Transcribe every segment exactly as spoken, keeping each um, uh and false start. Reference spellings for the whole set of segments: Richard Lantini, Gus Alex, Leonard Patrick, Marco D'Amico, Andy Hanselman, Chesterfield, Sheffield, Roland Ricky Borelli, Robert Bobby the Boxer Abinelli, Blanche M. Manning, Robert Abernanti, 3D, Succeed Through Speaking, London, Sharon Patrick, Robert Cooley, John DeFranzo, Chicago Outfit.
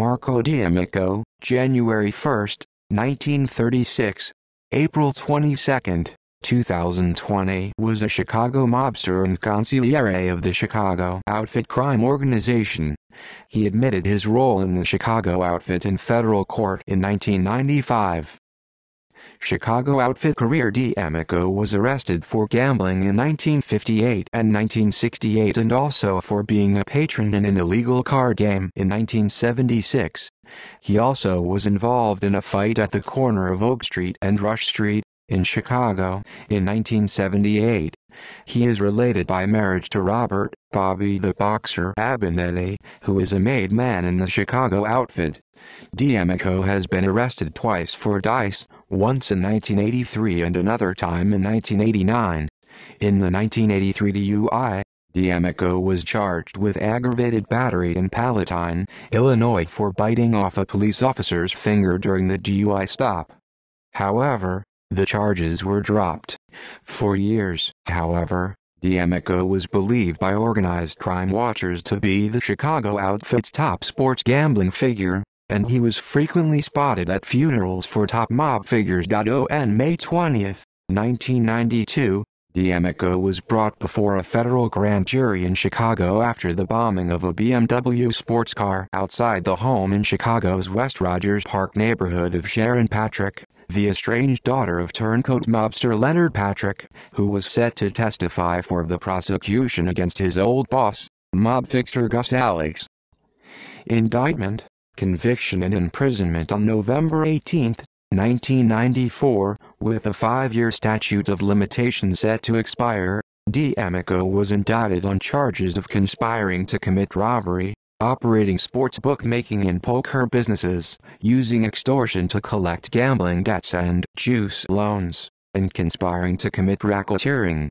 Marco D'Amico, January first, nineteen thirty-six, April twenty-second, two thousand twenty, was a Chicago mobster and consigliere of the Chicago Outfit crime organization. He admitted his role in the Chicago Outfit in federal court in nineteen ninety-five. Chicago Outfit career: D'Amico was arrested for gambling in nineteen fifty-eight and nineteen sixty-eight and also for being a patron in an illegal card game in nineteen seventy-six. He also was involved in a fight at the corner of Oak Street and Rush Street in Chicago in nineteen seventy-eight. He is related by marriage to Robert "Bobby the Boxer" Abinelli, who is a made man in the Chicago Outfit. D'Amico has been arrested twice for dice, once in nineteen eighty-three and another time in nineteen eighty-nine. In the nineteen eighty-three D U I, D'Amico was charged with aggravated battery in Palatine, Illinois for biting off a police officer's finger during the D U I stop. However, the charges were dropped. For years, however, D'Amico was believed by organized crime watchers to be the Chicago Outfit's top sports gambling figure, and he was frequently spotted at funerals for top mob figures. On May twentieth, nineteen ninety-two, D'Amico was brought before a federal grand jury in Chicago after the bombing of a B M W sports car outside the home in Chicago's West Rogers Park neighborhood of Sharon Patrick, the estranged daughter of turncoat mobster Leonard Patrick, who was set to testify for the prosecution against his old boss, mob fixer Gus Alex. Indictment, conviction and imprisonment on November eighteenth, nineteen ninety-four, with a five-year statute of limitation set to expire. D'Amico was indicted on charges of conspiring to commit robbery, operating sports bookmaking and poker businesses, using extortion to collect gambling debts and juice loans, and conspiring to commit racketeering.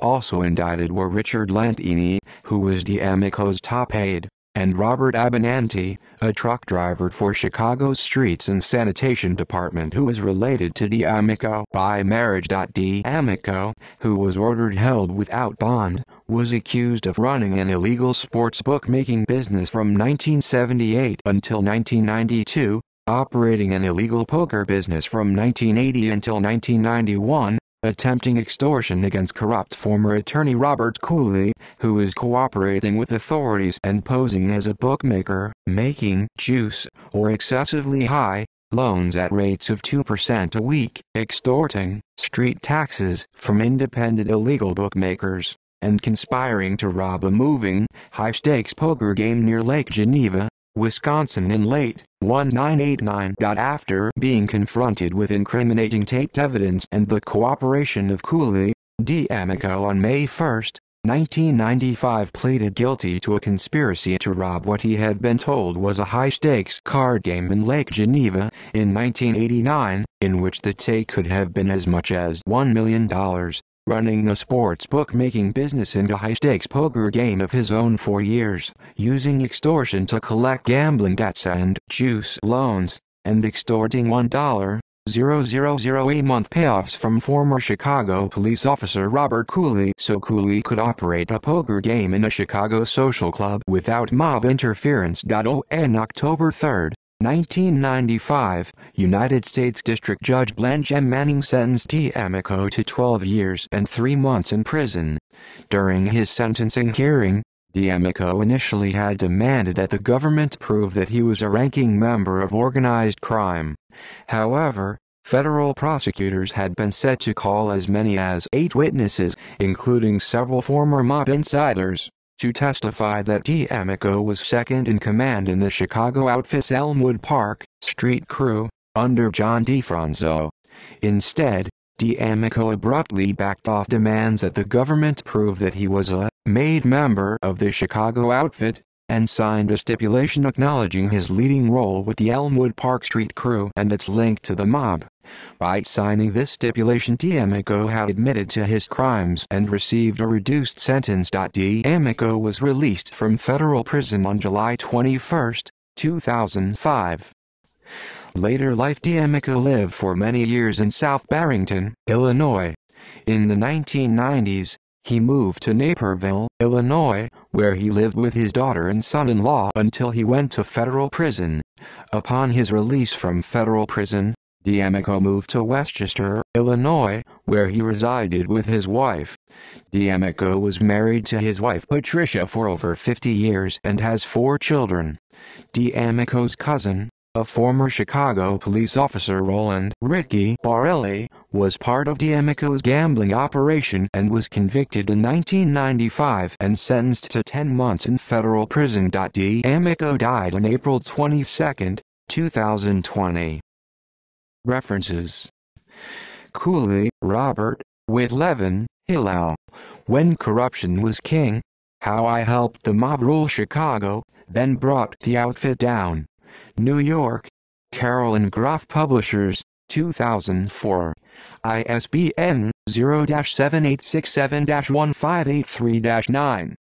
Also indicted were Richard Lantini, who was D'Amico's top aide, and Robert Abernanti, a truck driver for Chicago's Streets and Sanitation Department who is related to D'Amico by marriage. D'Amico, who was ordered held without bond, was accused of running an illegal sports bookmaking business from nineteen seventy-eight until nineteen ninety-two, operating an illegal poker business from nineteen eighty until nineteen ninety-one, attempting extortion against corrupt former attorney Robert Cooley, who is cooperating with authorities and posing as a bookmaker, making juice, or excessively high, loans at rates of two percent a week, extorting street taxes from independent illegal bookmakers, and conspiring to rob a moving, high-stakes poker game near Lake Geneva, Wisconsin in late nineteen eighty-nine. After being confronted with incriminating taped evidence and the cooperation of Cooley, D'Amico on May first, nineteen ninety-five pleaded guilty to a conspiracy to rob what he had been told was a high-stakes card game in Lake Geneva in nineteen eighty-nine, in which the take could have been as much as one million dollars. Running a sports bookmaking business and a high-stakes poker game of his own for years, using extortion to collect gambling debts and juice loans, and extorting one thousand dollars a month payoffs from former Chicago police officer Robert Cooley so Cooley could operate a poker game in a Chicago social club without mob interference. On October third, nineteen ninety-five, United States District Judge Blanche M. Manning sentenced D'Amico to twelve years and three months in prison. During his sentencing hearing, D'Amico initially had demanded that the government prove that he was a ranking member of organized crime. However, federal prosecutors had been set to call as many as eight witnesses, including several former mob insiders, to testify that D'Amico was second in command in the Chicago Outfit's Elmwood Park Street crew, under John DeFranzo. Instead, D'Amico abruptly backed off demands that the government prove that he was a made member of the Chicago Outfit, and signed a stipulation acknowledging his leading role with the Elmwood Park Street crew and its link to the mob. By signing this stipulation, D'Amico had admitted to his crimes and received a reduced sentence. D'Amico was released from federal prison on July twenty-first, two thousand five. Later life: D'Amico lived for many years in South Barrington, Illinois. In the nineteen nineties, He moved to Naperville, Illinois, where he lived with his daughter and son-in-law until he went to federal prison. Upon his release from federal prison, D'Amico moved to Westchester, Illinois, where he resided with his wife. D'Amico was married to his wife Patricia for over fifty years and has four children. D'Amico's cousin, a former Chicago police officer, Roland Ricky Borelli, was part of D'Amico's gambling operation and was convicted in nineteen ninety-five and sentenced to ten months in federal prison. D'Amico died on April twenty-second, two thousand twenty. References: Cooley, Robert, with Levin, Hillel, When Corruption Was King, How I Helped the Mob Rule Chicago, Then Brought the Outfit Down. New York, Carroll and Groff Publishers, two thousand four. I S B N zero seven eight six seven one five eight three nine.